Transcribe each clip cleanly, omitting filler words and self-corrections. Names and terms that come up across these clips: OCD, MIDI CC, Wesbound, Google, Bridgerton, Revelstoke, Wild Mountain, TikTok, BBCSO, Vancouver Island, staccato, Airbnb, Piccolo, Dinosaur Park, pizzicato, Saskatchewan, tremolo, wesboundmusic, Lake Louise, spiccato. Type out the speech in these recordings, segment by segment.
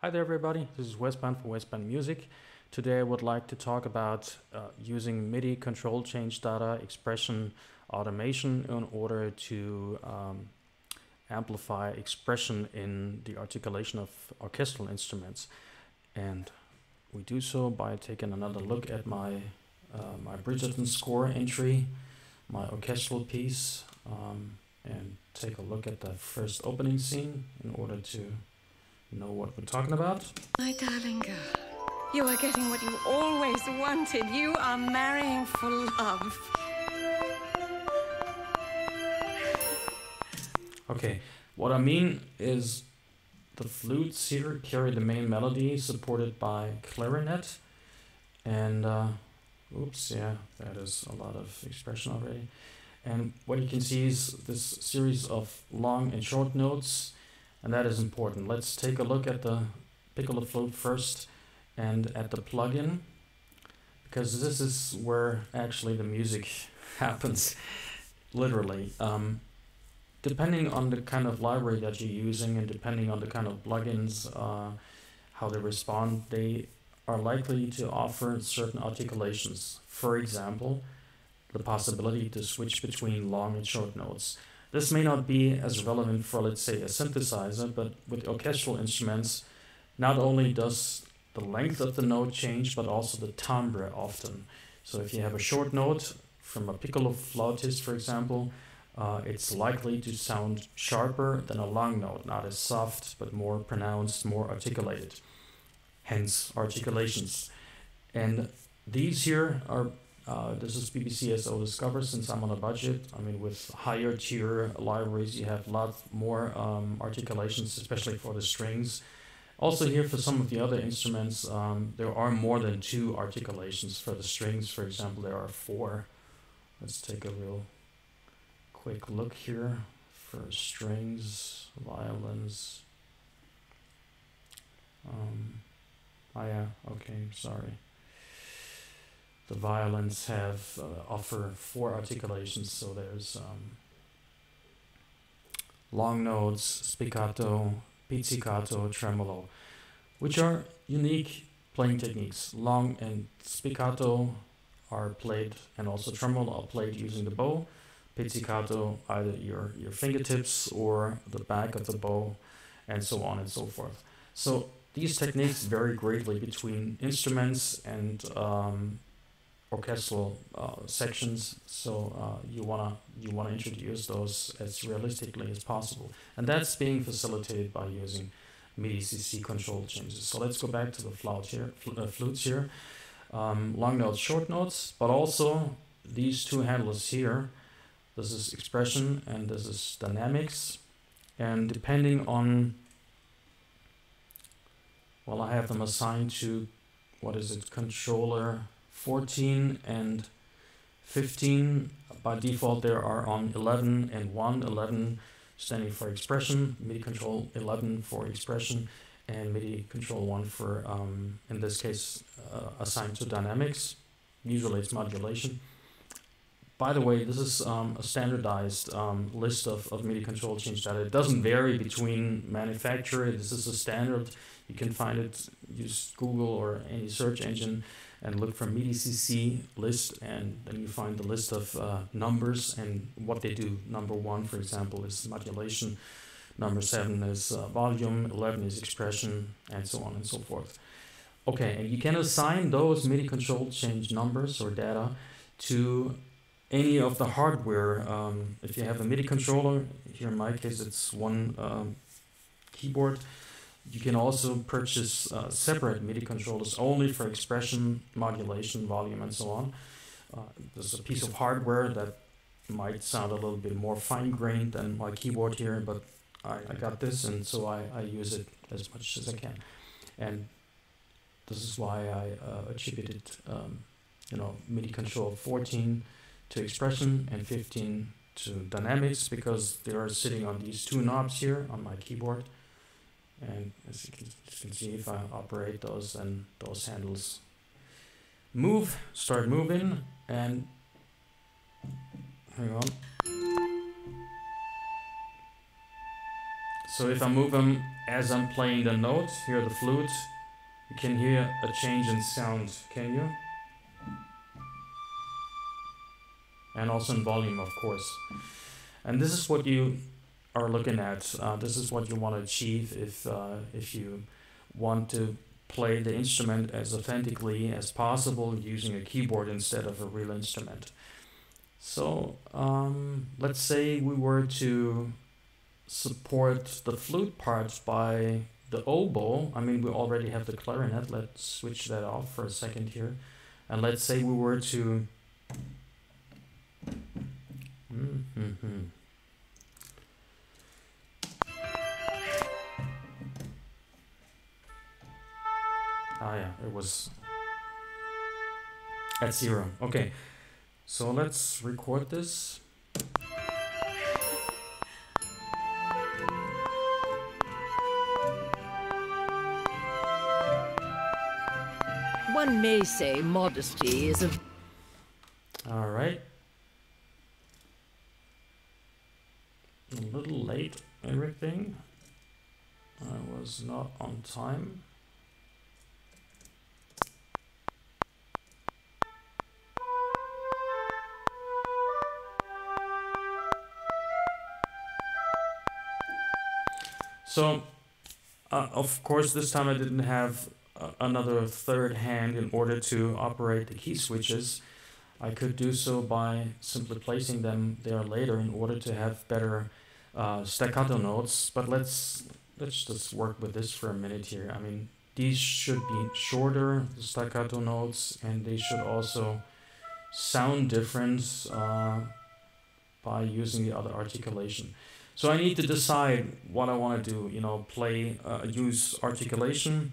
Hi there everybody, this is Wesbound for Wesbound Music. Today I would like to talk about using MIDI control change data expression automation in order to amplify expression in the articulation of orchestral instruments. And we do so by taking another look at my Bridgerton score entry, my orchestral piece, and take a look at the first opening scene in order to know what we're talking about. My darling girl, you are getting what you always wanted. You are marrying for love. Okay, what I mean is the flutes here carry the main melody supported by clarinet. And, oops, yeah, that is a lot of expression already. And what you can see is this series of long and short notes. And that is important. Let's take a look at the Piccolo flute first and at the plugin, because this is where actually the music happens, literally. Depending on the kind of library that you're using and depending on the kind of plugins, how they respond, they are likely to offer certain articulations. For example, the possibility to switch between long and short notes. This may not be as relevant for, let's say, a synthesizer, but with orchestral instruments, not only does the length of the note change, but also the timbre often. So if you have a short note from a piccolo flautist, for example, it's likely to sound sharper than a long note, not as soft, but more pronounced, more articulated, hence articulations. And these here are this is BBCSO Discover, since I'm on a budget. I mean, with higher tier libraries, you have a lot more articulations, especially for the strings. Also here for some of the other instruments, there are more than two articulations. For the strings, for example, there are four. Let's take a real quick look here for strings, violins. Oh yeah, okay, sorry. The violins have offer four articulations, so there's long notes, spiccato, pizzicato, tremolo, which are unique playing techniques. Long and spiccato are played, and also tremolo are played using the bow. Pizzicato, either your fingertips or the back of the bow, and so on and so forth. So these techniques vary greatly between instruments and orchestral sections, so you wanna introduce those as realistically as possible, and that's being facilitated by using MIDI CC control changes. So let's go back to the flutes here, long notes, short notes, but also these two handlers here. This is expression and this is dynamics, and depending on, well, I have them assigned to, what is it, controller 14 and 15. By default, there are on 11 and 1, 11 standing for expression, MIDI control 11 for expression, and MIDI control 1 for, in this case, assigned to dynamics. Usually it's modulation. By the way, this is a standardized list of MIDI control change data. It doesn't vary between manufacturer. This is a standard. You can find it, use Google or any search engine and look for MIDI CC list, and then you find the list of numbers and what they do. Number 1, for example, is modulation. Number 7 is volume. 11 is expression, and so on and so forth. Okay, and you can assign those MIDI control change numbers or data to any of the hardware. If you have a MIDI controller, here in my case it's one keyboard, you can also purchase separate MIDI controllers only for expression, modulation, volume, and so on. There's a piece of hardware that might sound a little bit more fine-grained than my keyboard here, but I got this, and so I use it as much as I can. And this is why I attributed you know, MIDI control 14 to expression and 15 to dynamics, because they are sitting on these two knobs here on my keyboard. And as you can see, if I operate those, and those handles move, start moving, and hang on. So if I move them as I'm playing the notes, here the flute, you can hear a change in sound, can you? And also in volume, of course. And this is what you are looking at. This is what you want to achieve if you want to play the instrument as authentically as possible using a keyboard instead of a real instrument. So let's say we were to support the flute part by the oboe. I mean, we already have the clarinet. Let's switch that off for a second here. And let's say we were to Ah, yeah, it was at 0. Okay, so let's record this. One may say modesty is a... All right. A little late, everything. I was not on time. So, of course, this time I didn't have another third hand in order to operate the key switches. I could do so by simply placing them there later in order to have better staccato notes. But let's just work with this for a minute here. I mean, these should be shorter, the staccato notes, and they should also sound different by using the other articulation. So I need to decide what I want to do, you know, play, use articulation,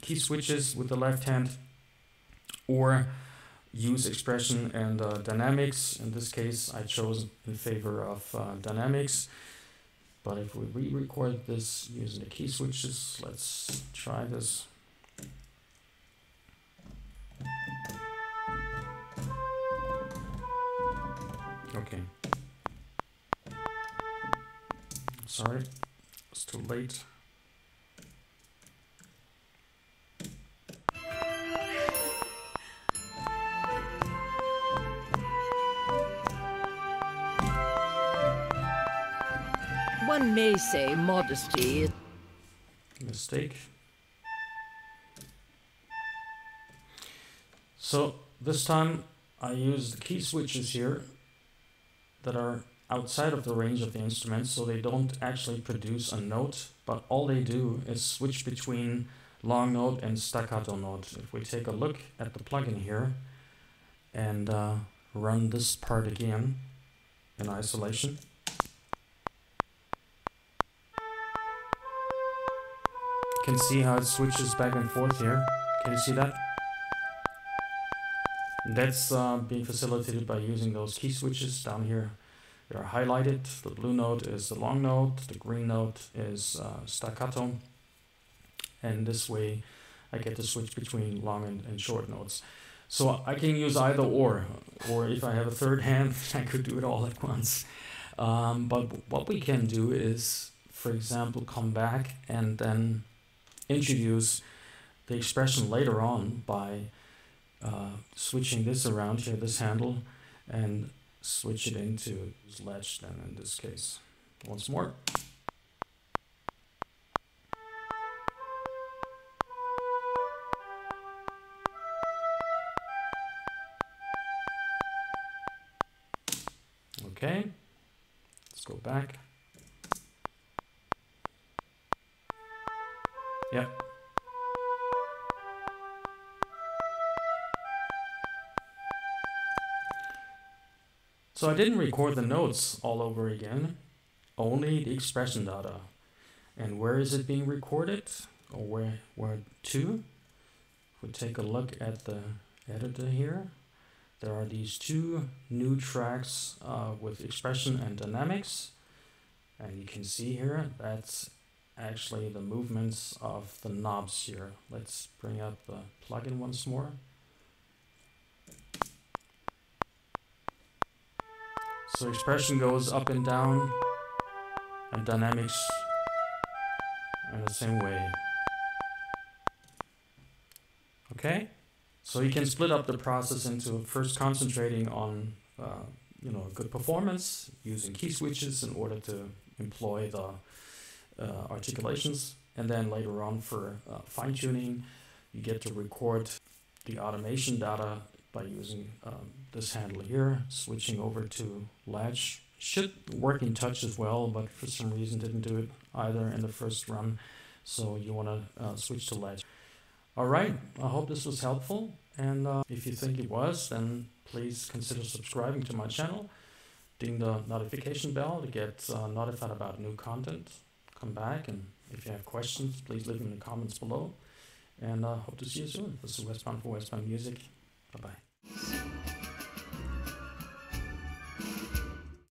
key switches with the left hand, or use expression and dynamics. In this case, I chose in favor of dynamics. But if we re-record this using the key switches, let's try this. Okay. Sorry, it's too late. One may say modesty. Mistake. So this time I use the key switches here that are outside of the range of the instrument, so they don't actually produce a note, but all they do is switch between long note and staccato note. If we take a look at the plugin here and run this part again in isolation. You can see how it switches back and forth here. Can you see that? That's being facilitated by using those key switches down here. Are highlighted. The blue note is the long note, the green note is staccato, and this way I get to switch between long and short notes. So I can use either or if I have a third hand, I could do it all at once. But what we can do is, for example, come back and then introduce the expression later on by switching this around here, this handle, and switch it into ledge then in this case. Once more. Okay, let's go back. Yep. So I didn't record the notes all over again, only the expression data. And where is it being recorded? Or where to? If we take a look at the editor here, there are these two new tracks with expression and dynamics. And you can see here, that's actually the movements of the knobs here. Let's bring up the plugin once more. So expression goes up and down, and dynamics in the same way. Okay, so you can split up the process into first concentrating on good performance using key switches in order to employ the articulations, and then later on for fine-tuning you get to record the automation data by using this handle here, switching over to latch. Should work in touch as well, but for some reason didn't do it either in the first run, so you want to switch to latch. Alright, I hope this was helpful, and if you think it was, then please consider subscribing to my channel, ding the notification bell to get notified about new content. Come back, and if you have questions, please leave them in the comments below, and hope to see you soon. This is Westbound for Westbound Music. Bye-bye.